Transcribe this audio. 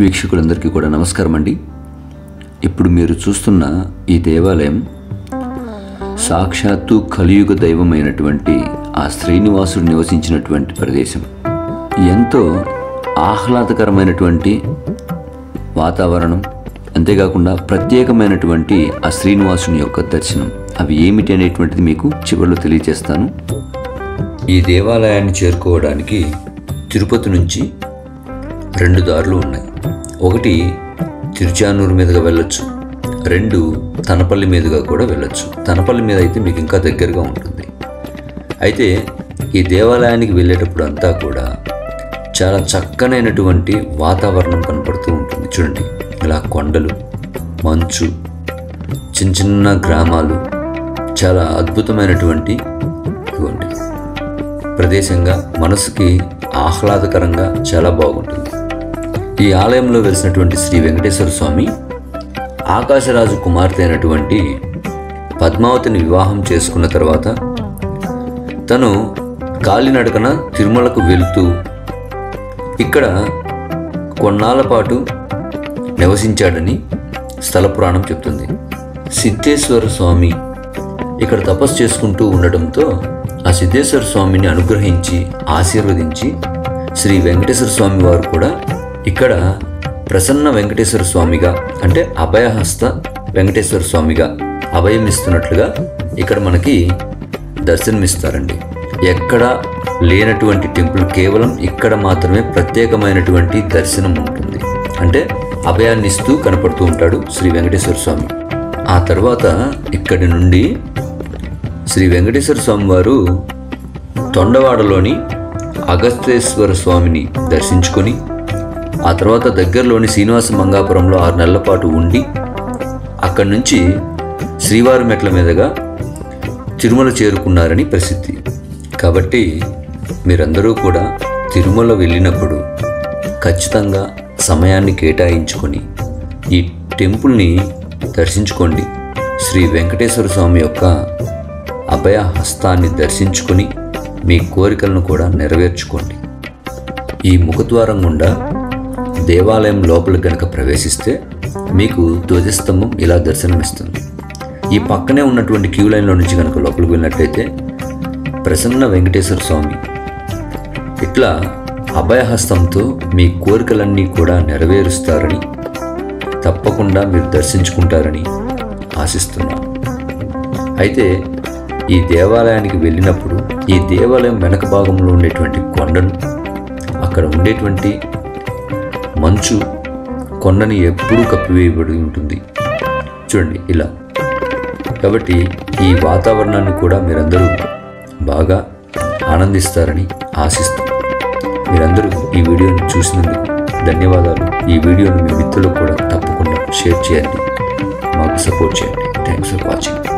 వీక్షకులందరికీ కూడా నమస్కారం అండి. ఇప్పుడు మీరు చూస్తున్న ఈ దేవాలయం సాక్షాత్తు కలియుగ దైవమైనటువంటి ఆ శ్రీనివాసుడు నివసించినటువంటి ప్రదేశం. ఎంతో ఆహ్లాదకరమైనటువంటి వాతావరణం, అంతేకాకుండా ప్రత్యేకమైనటువంటి ఆ శ్రీనివాసుని యొక్క దర్శనం అవి ఏమిటి అనేటువంటిది మీకు చివరిలో తెలియజేస్తాను. ఈ దేవాలయాన్ని చేరుకోవడానికి తిరుపతి నుంచి రెండు దారులు ఉన్నాయి. ఒకటి తిరుచానూరు మీదుగా వెళ్ళొచ్చు, రెండు తనపల్లి మీదుగా కూడా వెళ్ళొచ్చు. తనపల్లి మీద అయితే మీకు ఇంకా దగ్గరగా ఉంటుంది. అయితే ఈ దేవాలయానికి వెళ్ళేటప్పుడు అంతా కూడా చాలా చక్కనైనటువంటి వాతావరణం కనపడుతూ ఉంటుంది. చూడండి, ఇలా కొండలు, మంచు, చిన్న చిన్న గ్రామాలు, చాలా అద్భుతమైనటువంటి ప్రదేశంగా మనసుకి ఆహ్లాదకరంగా చాలా బాగుంటుంది. ఈ ఆలయంలో వెలిసినటువంటి శ్రీ వెంకటేశ్వర స్వామి ఆకాశరాజు కుమార్తె అయినటువంటి పద్మావతిని వివాహం చేసుకున్న తర్వాత తను కాలినడకన తిరుమలకు వెళుతూ ఇక్కడ కొన్నాళ్ళ పాటు నివసించాడని స్థల పురాణం చెప్తుంది. సిద్ధేశ్వర స్వామి ఇక్కడ తపస్సు చేసుకుంటూ ఉండడంతో ఆ సిద్ధేశ్వర స్వామిని అనుగ్రహించి ఆశీర్వదించి శ్రీ వెంకటేశ్వర స్వామి వారు కూడా ఇక్కడ ప్రసన్న వెంకటేశ్వర స్వామిగా, అంటే అభయహస్త వెంకటేశ్వర స్వామిగా అభయం ఇస్తున్నట్లుగా ఇక్కడ మనకి దర్శనమిస్తారండి. ఎక్కడ లేనటువంటి టెంపుల్ కేవలం ఇక్కడ మాత్రమే ప్రత్యేకమైనటువంటి దర్శనం ఉంటుంది. అంటే అభయాన్ని ఇస్తూ కనపడుతూ ఉంటాడు శ్రీ వెంకటేశ్వర స్వామి. ఆ తర్వాత ఇక్కడి నుండి శ్రీ వెంకటేశ్వర స్వామి వారు తొండవాడలోని అగస్తేశ్వర స్వామిని దర్శించుకొని ఆ తర్వాత దగ్గరలోని శ్రీనివాస మంగాపురంలో 6 నెలల పాటు ఉండి అక్కడి నుంచి శ్రీవారి మెట్ల మీదుగా తిరుమల చేరుకున్నారని ప్రసిద్ధి. కాబట్టి మీరందరూ కూడా తిరుమల వెళ్ళినప్పుడు ఖచ్చితంగా సమయాన్ని కేటాయించుకొని ఈ టెంపుల్ని దర్శించుకోండి. శ్రీ వెంకటేశ్వర స్వామి యొక్క అభయ హస్తాన్ని దర్శించుకొని మీ కోరికలను కూడా నెరవేర్చుకోండి. ఈ ముఖద్వారం గుండా దేవాలయం లోపలికి కనుక ప్రవేశిస్తే మీకు ధ్వజస్తంభం ఇలా దర్శనమిస్తుంది. ఈ పక్కనే ఉన్నటువంటి క్యూ లైన్లో నుంచి కనుక లోపలికి వెళ్ళినట్లయితే ప్రసన్న వెంకటేశ్వర స్వామి ఇట్లా అభయహస్తంతో మీ కోరికలన్నీ కూడా నెరవేరుస్తారని, తప్పకుండా మీరు దర్శించుకుంటారని ఆశిస్తున్నాను. అయితే ఈ దేవాలయానికి వెళ్ళినప్పుడు ఈ దేవాలయం వెనక భాగంలో ఉండేటువంటి కొండను, అక్కడ ఉండేటువంటి మంచు కొండని ఎప్పుడూ కప్పివేయబడి ఉంటుంది. చూడండి ఇలా. కాబట్టి ఈ వాతావరణాన్ని కూడా మీరందరూ బాగా ఆనందిస్తారని ఆశిస్తూ, మీరందరూ ఈ వీడియోని చూసినందుకు ధన్యవాదాలు. ఈ వీడియోని మీ మిత్రులకు కూడా తప్పకుండా షేర్ చేయండి, మాకు సపోర్ట్ చేయండి. Thanks for watching.